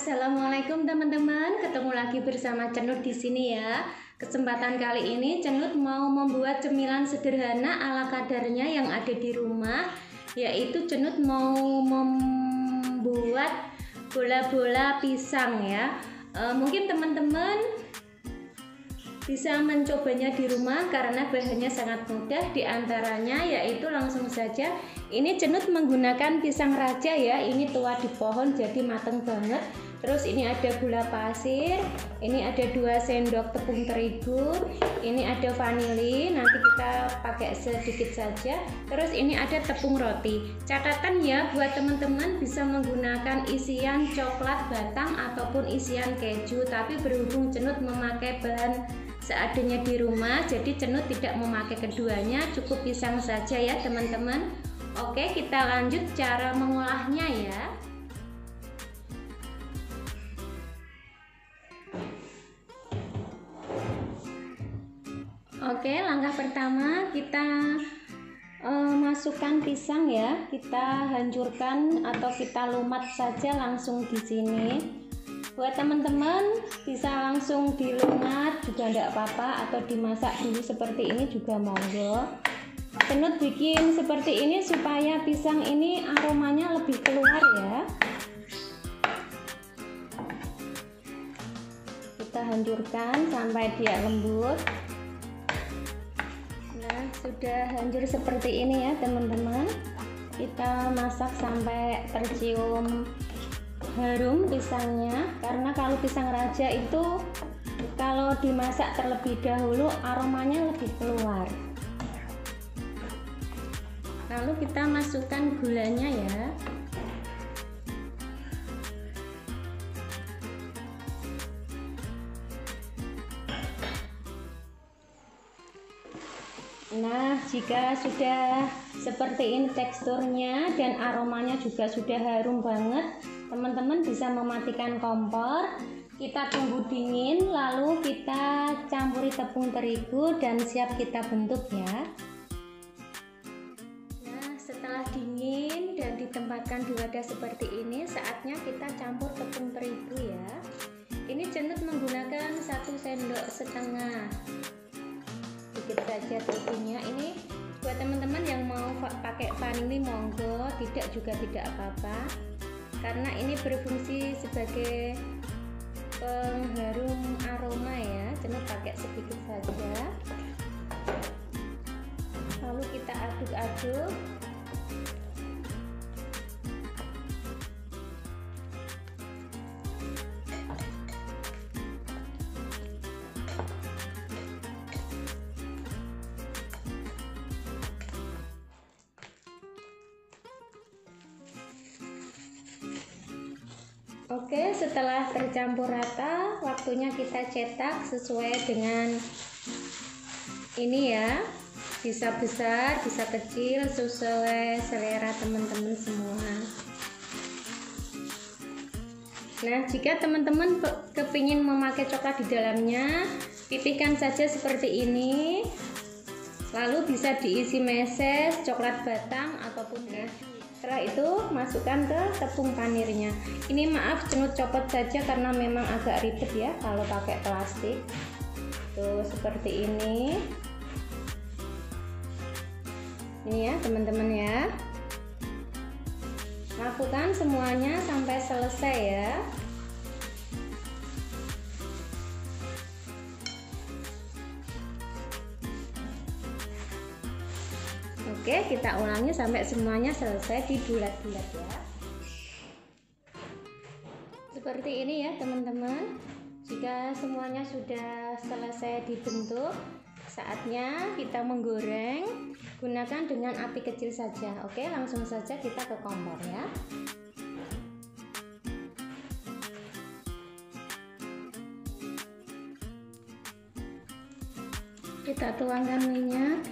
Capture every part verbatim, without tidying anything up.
Assalamualaikum teman-teman, ketemu lagi bersama Cenut di sini ya. Kesempatan kali ini Cenut mau membuat cemilan sederhana ala kadarnya yang ada di rumah, yaitu Cenut mau membuat bola-bola pisang ya. E, mungkin teman-teman bisa mencobanya di rumah karena bahannya sangat mudah. Di antaranya yaitu langsung saja. Ini Cenut menggunakan pisang raja ya, ini tua di pohon jadi mateng banget. Terus ini ada gula pasir, ini ada dua sendok tepung terigu, ini ada vanili, nanti kita pakai sedikit saja. Terus ini ada tepung roti. Catatan ya buat teman-teman, bisa menggunakan isian coklat batang ataupun isian keju, tapi berhubung Cenut memakai bahan seadanya di rumah, jadi Cenut tidak memakai keduanya, cukup pisang saja ya teman-teman. Oke, kita lanjut cara mengolahnya ya. Oke, langkah pertama kita e, masukkan pisang ya. Kita hancurkan atau kita lumat saja langsung di sini. Buat teman-teman bisa langsung dilumat juga tidak apa-apa, atau dimasak dulu seperti ini juga monggo. Cenut bikin seperti ini supaya pisang ini aromanya lebih keluar ya. Kita hancurkan sampai dia lembut. Nah, sudah hancur seperti ini ya teman-teman. Kita masak sampai tercium harum pisangnya, karena kalau pisang raja itu kalau dimasak terlebih dahulu aromanya lebih keluar. Lalu kita masukkan gulanya ya. Nah, jika sudah seperti ini teksturnya dan aromanya juga sudah harum banget, teman-teman bisa mematikan kompor. Kita tunggu dingin, lalu kita campuri tepung terigu dan siap kita bentuk ya. Setelah dingin dan ditempatkan di wadah seperti ini, saatnya kita campur tepung terigu ya. Ini Cenut menggunakan satu sendok setengah, sedikit saja terigunya. Ini buat teman-teman yang mau pakai vanili monggo, tidak juga tidak apa-apa, karena ini berfungsi sebagai pengharum aroma ya. Cenut pakai sedikit saja, lalu kita aduk-aduk. Oke, setelah tercampur rata, waktunya kita cetak sesuai dengan ini ya. Bisa besar, bisa kecil, sesuai selera teman-teman semua. Nah, jika teman-teman kepingin memakai coklat di dalamnya, pipihkan saja seperti ini. Lalu bisa diisi meses, coklat batang, ataupun ya. Setelah itu masukkan ke tepung panirnya. Ini maaf Cenut copot saja karena memang agak ribet ya kalau pakai plastik. Tuh seperti ini. Ini ya teman-teman ya. Lakukan semuanya sampai selesai ya. Oke, kita ulangi sampai semuanya selesai di bulat-bulat ya. Seperti ini ya teman-teman. Jika semuanya sudah selesai dibentuk, saatnya kita menggoreng. Gunakan dengan api kecil saja. Oke, langsung saja kita ke kompor ya. Kita tuangkan minyak.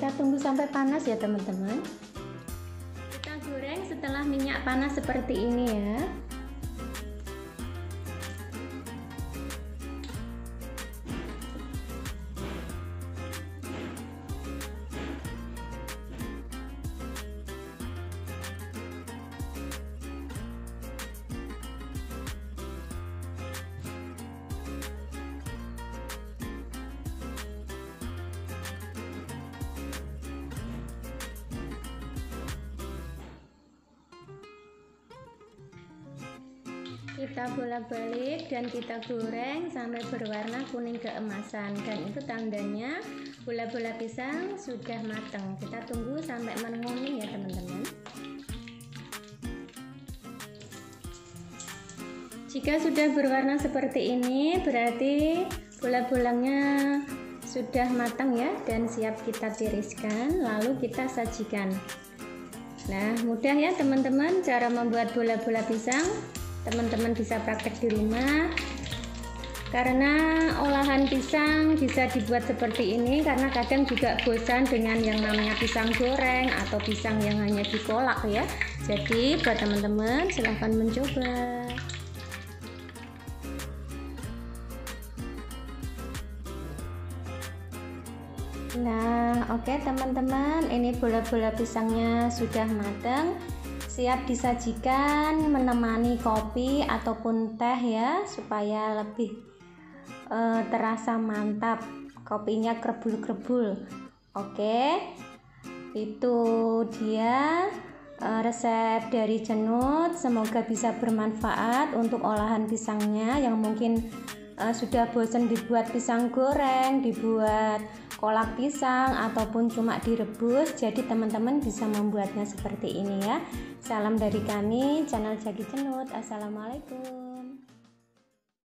Kita tunggu sampai panas ya teman-teman. Kita goreng setelah minyak panas seperti ini ya. Kita bolak-balik dan kita goreng sampai berwarna kuning keemasan, dan itu tandanya bola-bola pisang sudah matang. Kita tunggu sampai menguning ya teman-teman. Jika sudah berwarna seperti ini, berarti bola-bolanya sudah matang ya, dan siap kita tiriskan lalu kita sajikan. Nah, mudah ya teman-teman cara membuat bola-bola pisang. Teman-teman bisa praktek di rumah, karena olahan pisang bisa dibuat seperti ini karena kadang juga bosan dengan yang namanya pisang goreng atau pisang yang hanya dikolak ya. Jadi buat teman-teman silahkan mencoba. Nah, oke teman-teman, ini bola-bola pisangnya sudah matang, siap disajikan menemani kopi ataupun teh ya, supaya lebih e, terasa mantap, kopinya krebul-krebul. Oke, itu dia e, resep dari Cenut. Semoga bisa bermanfaat untuk olahan pisangnya yang mungkin e, sudah bosan dibuat pisang goreng, dibuat kolak pisang ataupun cuma direbus. Jadi teman-teman bisa membuatnya seperti ini ya. Salam dari kami, Channel Zaqi Cenut. Assalamualaikum.